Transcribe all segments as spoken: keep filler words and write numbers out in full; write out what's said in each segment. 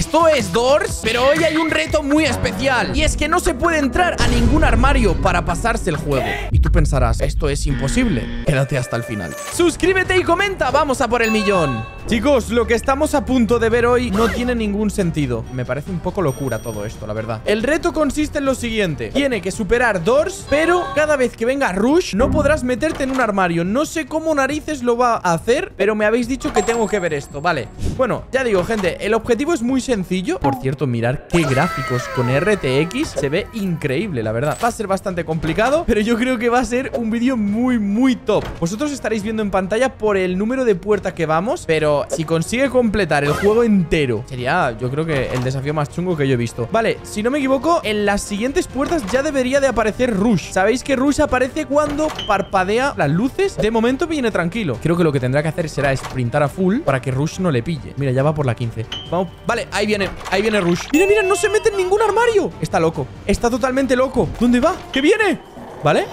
¿Esto es Doors? Pero hoy hay un reto muy especial, y es que no se puede entrar a ningún armario para pasarse el juego. Y tú pensarás, esto es imposible. Quédate hasta el final. Suscríbete y comenta, vamos a por el millón. Chicos, lo que estamos a punto de ver hoy no tiene ningún sentido. Me parece un poco locura todo esto, la verdad. El reto consiste en lo siguiente. Tiene que superar Doors, pero cada vez que venga Rush no podrás meterte en un armario. No sé cómo narices lo va a hacer, pero me habéis dicho que tengo que ver esto, vale. Bueno, ya digo, gente, el objetivo es muy sencillo. Por cierto, mirad qué gráficos con R T X. Se ve increíble, la verdad. Va a ser bastante complicado, pero yo creo que va a ser un vídeo muy, muy top. Vosotros estaréis viendo en pantalla por el número de puertas que vamos, pero si consigue completar el juego entero, sería, yo creo que el desafío más chungo que yo he visto. Vale, si no me equivoco, en las siguientes puertas ya debería de aparecer Rush. Sabéis que Rush aparece cuando parpadea las luces. De momento viene tranquilo. Creo que lo que tendrá que hacer será sprintar a full para que Rush no le pille. Mira, ya va por la quince. Vamos. Vale, ahí viene, ahí viene Rush. Mira, mira, no se mete en ningún armario. Está loco, está totalmente loco. ¿Dónde va? ¿Qué viene? ¿Vale?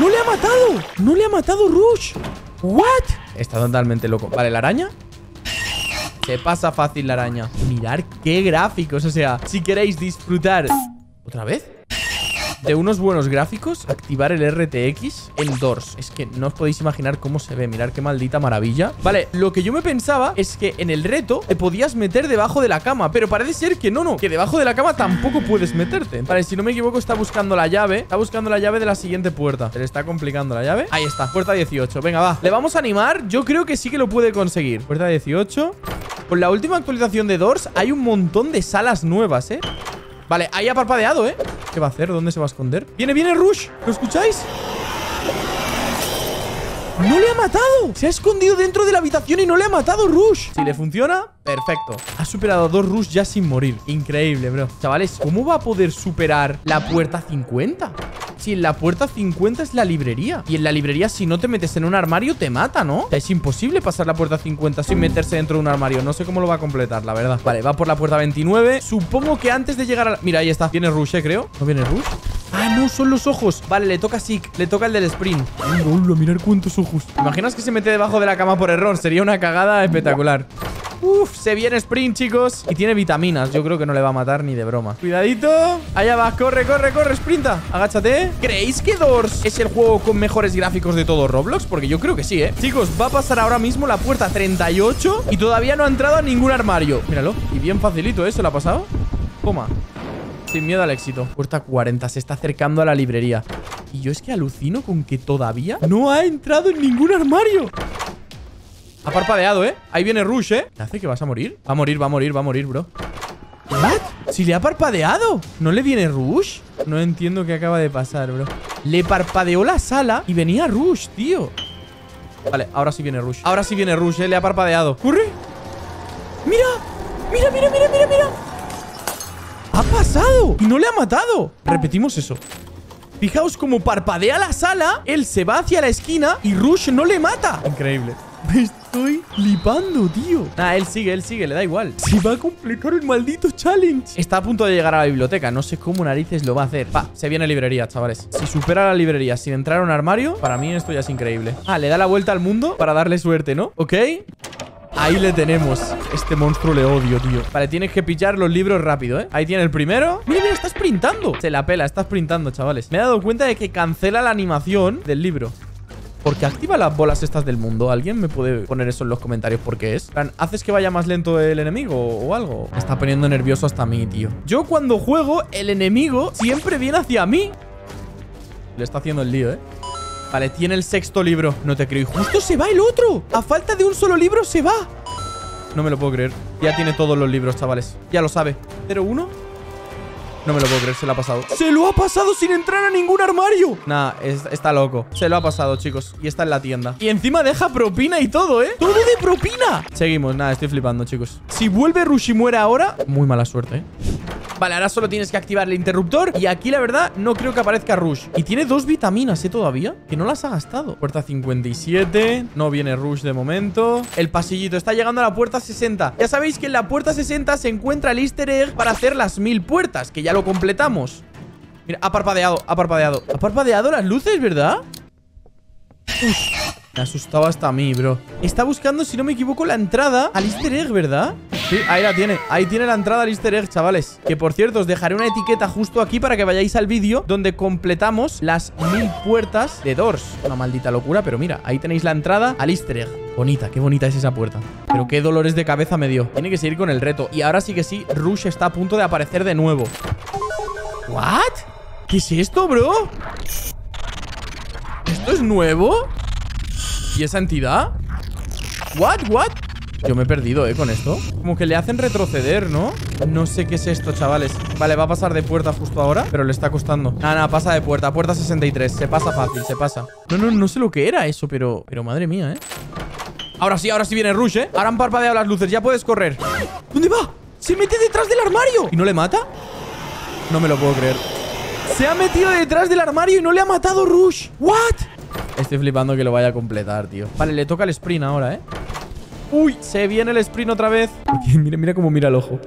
¡No le ha matado! ¡No le ha matado Rush! ¿What? Está totalmente loco. Vale, ¿la araña? Se pasa fácil la araña. Mirad qué gráficos, o sea, si queréis disfrutar... ¿Otra vez? De unos buenos gráficos, activar el R T X en Doors. Es que no os podéis imaginar cómo se ve. Mirad qué maldita maravilla. Vale, lo que yo me pensaba es que en el reto te podías meter debajo de la cama, pero parece ser que no, no, que debajo de la cama tampoco puedes meterte. Vale, si no me equivoco está buscando la llave. Está buscando la llave de la siguiente puerta. Se le está complicando la llave. Ahí está, puerta dieciocho. Venga, va. Le vamos a animar. Yo creo que sí que lo puede conseguir. Puerta dieciocho. Con la última actualización de Doors hay un montón de salas nuevas, ¿eh? Vale, ahí ha parpadeado, ¿eh? ¿Qué va a hacer? ¿Dónde se va a esconder? ¡Viene, viene Rush! ¿Lo escucháis? ¡No le ha matado! Se ha escondido dentro de la habitación y no le ha matado Rush. Si le funciona, perfecto. Ha superado a dos Rush ya sin morir. Increíble, bro. Chavales, ¿cómo va a poder superar la puerta cincuenta? Si en la puerta cincuenta es la librería. Y en la librería, si no te metes en un armario, te mata, ¿no? O sea, es imposible pasar la puerta cincuenta sin meterse dentro de un armario. No sé cómo lo va a completar, la verdad. Vale, va por la puerta veintinueve. Supongo que antes de llegar a la... Mira, ahí está. Viene Rush, eh, creo. ¿No viene Rush? Ah, no, son los ojos. Vale, le toca a Sick. Le toca el del sprint. Hola, mirar cuántos ojos. ¿Te imaginas que se mete debajo de la cama por error? Sería una cagada espectacular. Uf, se viene sprint, chicos. Y tiene vitaminas. Yo creo que no le va a matar ni de broma. Cuidadito. Allá vas. Corre, corre, corre. Sprinta. Agáchate. ¿Creéis que Doors es el juego con mejores gráficos de todo Roblox? Porque yo creo que sí, ¿eh? Chicos, va a pasar ahora mismo la puerta treinta y ocho y todavía no ha entrado a ningún armario. Míralo. Y bien facilito, ¿eh? ¿Se lo ha pasado? Toma. Sin miedo al éxito. Puerta cuarenta. Se está acercando a la librería. Y yo es que alucino con que todavía no ha entrado en ningún armario. Ha parpadeado, ¿eh? Ahí viene Rush, ¿eh? ¿Te hace que vas a morir? Va a morir, va a morir, va a morir, bro. ¿What? Si le ha parpadeado. ¿No le viene Rush? No entiendo qué acaba de pasar, bro. Le parpadeó la sala y venía Rush, tío. Vale, ahora sí viene Rush. Ahora sí viene Rush, ¿eh? Le ha parpadeado. ¡Corre! ¡Mira! ¡Mira, mira, mira, mira, mira! ¡Ha pasado! ¡Y no le ha matado! Repetimos eso. Fijaos cómo parpadea la sala. Él se va hacia la esquina y Rush no le mata. Increíble. Me estoy flipando, tío. Nah, él sigue, él sigue, le da igual. Se va a complicar el maldito challenge. Está a punto de llegar a la biblioteca. No sé cómo narices lo va a hacer. Va, se viene librería, chavales. Si supera la librería sin entrar a un armario, para mí esto ya es increíble. Ah, le da la vuelta al mundo para darle suerte, ¿no? Ok. Ahí le tenemos. Este monstruo le odio, tío. Vale, tienes que pillar los libros rápido, ¿eh? Ahí tiene el primero. Mira, mira, está sprintando. Se la pela, está sprintando, chavales. Me he dado cuenta de que cancela la animación del libro. ¿Por qué activa las bolas estas del mundo? ¿Alguien me puede poner eso en los comentarios por qué es? ¿Haces que vaya más lento el enemigo o algo? Me está poniendo nervioso hasta a mí, tío. Yo cuando juego, el enemigo siempre viene hacia mí. Le está haciendo el lío, ¿eh? Vale, tiene el sexto libro. No te creo. Y justo se va el otro. A falta de un solo libro se va. No me lo puedo creer. Ya tiene todos los libros, chavales. Ya lo sabe. cero uno. No me lo puedo creer, se lo ha pasado. ¡Se lo ha pasado sin entrar a ningún armario! Nah, es, está loco. Se lo ha pasado, chicos. Y está en la tienda. Y encima deja propina y todo, ¿eh? ¡Todo de propina! Seguimos. Nah, estoy flipando, chicos. Si vuelve Rush y muere ahora... Muy mala suerte, ¿eh? Vale, ahora solo tienes que activar el interruptor. Y aquí, la verdad, no creo que aparezca Rush. Y tiene dos vitaminas, ¿eh? Todavía. Que no las ha gastado. Puerta cincuenta y siete. No viene Rush de momento. El pasillito está llegando a la puerta sesenta. Ya sabéis que en la puerta sesenta se encuentra el easter egg para hacer las mil puertas, que ya lo completamos. Mira, ha parpadeado, ha parpadeado. Ha parpadeado las luces, ¿verdad? Uf, me ha asustado hasta a mí, bro. Está buscando, si no me equivoco, la entrada al easter egg, ¿verdad? Sí, ahí la tiene. Ahí tiene la entrada al easter egg, chavales. Que por cierto, os dejaré una etiqueta justo aquí para que vayáis al vídeo donde completamos las mil puertas de Doors. Una maldita locura, pero mira, ahí tenéis la entrada al easter egg. Bonita, qué bonita es esa puerta. Pero qué dolores de cabeza me dio. Tiene que seguir con el reto. Y ahora sí que sí, Rush está a punto de aparecer de nuevo. ¿What? ¿Qué es esto, bro? ¿Esto es nuevo? ¿Y esa entidad? ¿What? ¿What? Yo me he perdido, ¿eh? Con esto. Como que le hacen retroceder, ¿no? No sé qué es esto, chavales. Vale, va a pasar de puerta justo ahora, pero le está costando. Nada, nada, pasa de puerta. Puerta sesenta y tres. Se pasa fácil, se pasa. No, no, no sé lo que era eso, pero... Pero madre mía, ¿eh? Ahora sí, ahora sí viene Rush, ¿eh? Ahora han parpadeado las luces, ya puedes correr. ¿Dónde va? ¡Se mete detrás del armario! ¿Y no le mata? No me lo puedo creer. Se ha metido detrás del armario y no le ha matado Rush. ¿What? Estoy flipando que lo vaya a completar, tío. Vale, le toca el sprint ahora, ¿eh? ¡Uy! Se viene el sprint otra vez. Porque mira, mira cómo mira el ojo.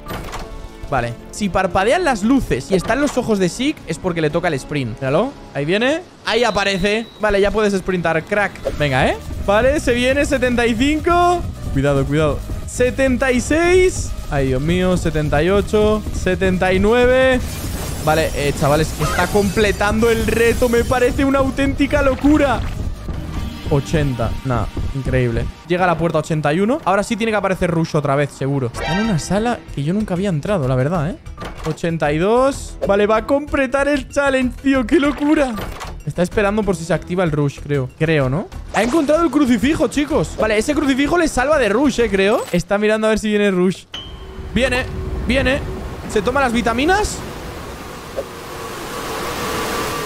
Vale. Si parpadean las luces y están los ojos de Zeke, es porque le toca el sprint. Míralo. Ahí viene. Ahí aparece. Vale, ya puedes sprintar, crack. Venga, ¿eh? Vale, se viene. setenta y cinco. Cuidado, cuidado. setenta y seis. Ay, Dios mío. setenta y ocho. setenta y nueve. Vale, eh, chavales, está completando el reto. Me parece una auténtica locura. ochenta. Nah, increíble. Llega a la puerta ochenta y uno. Ahora sí tiene que aparecer Rush otra vez, seguro. Está en una sala que yo nunca había entrado, la verdad, ¿eh? ochenta y dos. Vale, va a completar el challenge, tío. ¡Qué locura! Está esperando por si se activa el Rush, creo. Creo, ¿no? Ha encontrado el crucifijo, chicos. Vale, ese crucifijo le salva de Rush, ¿eh? Creo. Está mirando a ver si viene Rush. Viene, viene. Se toma las vitaminas.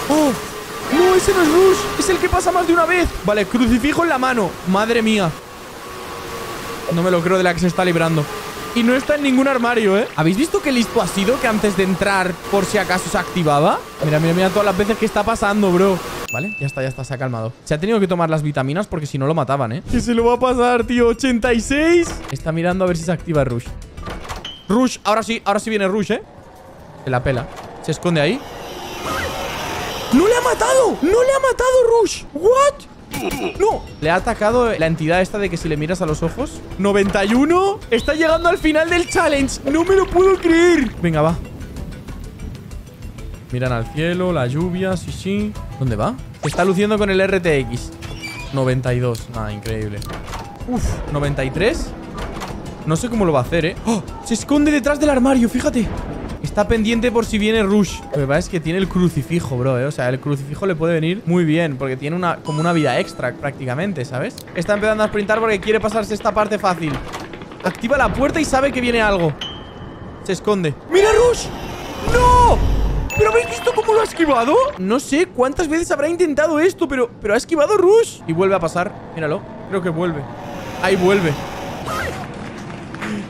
¡Oh! ¡No, ese no es Rush! ¡Es el que pasa más de una vez! Vale, crucifijo en la mano. ¡Madre mía! No me lo creo de la que se está librando. Y no está en ningún armario, ¿eh? ¿Habéis visto qué listo ha sido que antes de entrar, por si acaso, se activaba? Mira, mira, mira todas las veces que está pasando, bro. Vale, ya está, ya está, se ha calmado. Se ha tenido que tomar las vitaminas porque si no lo mataban, ¿eh? ¿Qué se lo va a pasar, tío? ¡ochenta y seis! Está mirando a ver si se activa Rush. ¡Rush! Ahora sí, ahora sí viene Rush, ¿eh? Se la pela. Se esconde ahí. ¡No le ha matado! ¡No le ha matado Rush! ¿What? ¡No! Le ha atacado la entidad esta de que si le miras a los ojos. ¡noventa y uno! ¡Está llegando al final del challenge! ¡No me lo puedo creer! Venga, va. Miran al cielo, la lluvia, sí, sí. ¿Dónde va? Está luciendo con el R T X. noventa y dos. Ah, increíble. Uf, noventa y tres. No sé cómo lo va a hacer, ¿eh? ¡Oh! Se esconde detrás del armario, fíjate. Está pendiente por si viene Rush. Lo que pasa es que tiene el crucifijo, bro, ¿eh? O sea, el crucifijo le puede venir muy bien. Porque tiene una, como una vida extra prácticamente, ¿sabes? Está empezando a sprintar porque quiere pasarse esta parte fácil. Activa la puerta y sabe que viene algo. Se esconde. ¡Mira Rush! ¡No! ¿Pero habéis visto cómo lo ha esquivado? No sé cuántas veces habrá intentado esto, pero, pero ha esquivado Rush. Y vuelve a pasar. Míralo. Creo que vuelve. Ahí vuelve.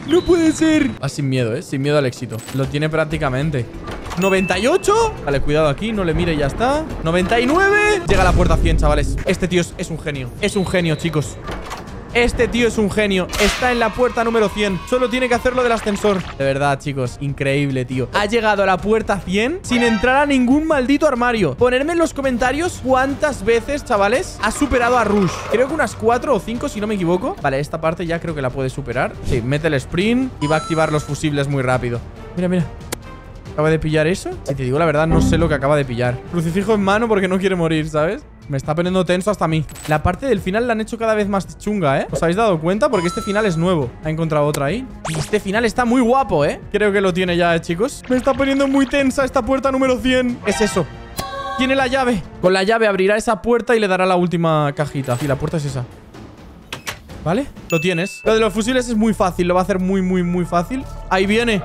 ¡No puede ser! Ah, sin miedo, ¿eh? Sin miedo al éxito. Lo tiene prácticamente. ¡noventa y ocho! Vale, cuidado aquí. No le mire y ya está. ¡noventa y nueve! Llega a la puerta cien, chavales. Este tío es, es un genio. Es un genio, chicos. Este tío es un genio. Está en la puerta número cien. Solo tiene que hacerlo del ascensor. De verdad, chicos. Increíble, tío. Ha llegado a la puerta cien sin entrar a ningún maldito armario. Ponedme en los comentarios cuántas veces, chavales, ha superado a Rush. Creo que unas cuatro o cinco, si no me equivoco. Vale, esta parte ya creo que la puede superar. Sí, mete el sprint y va a activar los fusibles muy rápido. Mira, mira. Acaba de pillar eso. Si te digo la verdad, no sé lo que acaba de pillar. Crucifijo en mano porque no quiere morir, ¿sabes? Me está poniendo tenso hasta a mí. La parte del final la han hecho cada vez más chunga, ¿eh? ¿Os habéis dado cuenta? Porque este final es nuevo. Ha encontrado otra ahí. Este final está muy guapo, ¿eh? Creo que lo tiene ya, ¿eh, chicos? Me está poniendo muy tensa esta puerta número cien. Es eso. Tiene la llave. Con la llave abrirá esa puerta y le dará la última cajita. Y la puerta es esa. ¿Vale? Lo tienes. Lo de los fusiles es muy fácil. Lo va a hacer muy, muy, muy fácil. Ahí viene.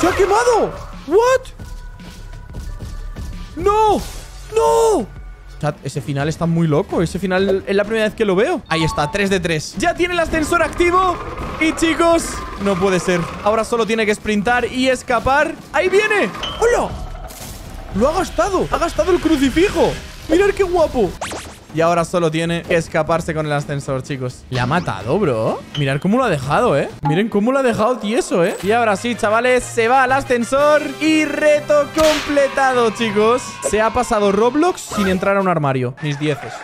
¡Se ha quemado! ¿What? ¡No! ¡No! Chat, ese final está muy loco. Ese final es la primera vez que lo veo. Ahí está, tres de tres. Ya tiene el ascensor activo. Y chicos, no puede ser. Ahora solo tiene que sprintar y escapar. ¡Ahí viene! ¡Hola! ¡Lo ha gastado! ¡Ha gastado el crucifijo! ¡Mirad qué guapo! Y ahora solo tiene que escaparse con el ascensor, chicos. Le ha matado, bro. Mirad cómo lo ha dejado, ¿eh? Miren cómo lo ha dejado tieso, ¿eh? Y ahora sí, chavales, se va al ascensor. Y reto completado, chicos. Se ha pasado Roblox sin entrar a un armario. Mis dieces.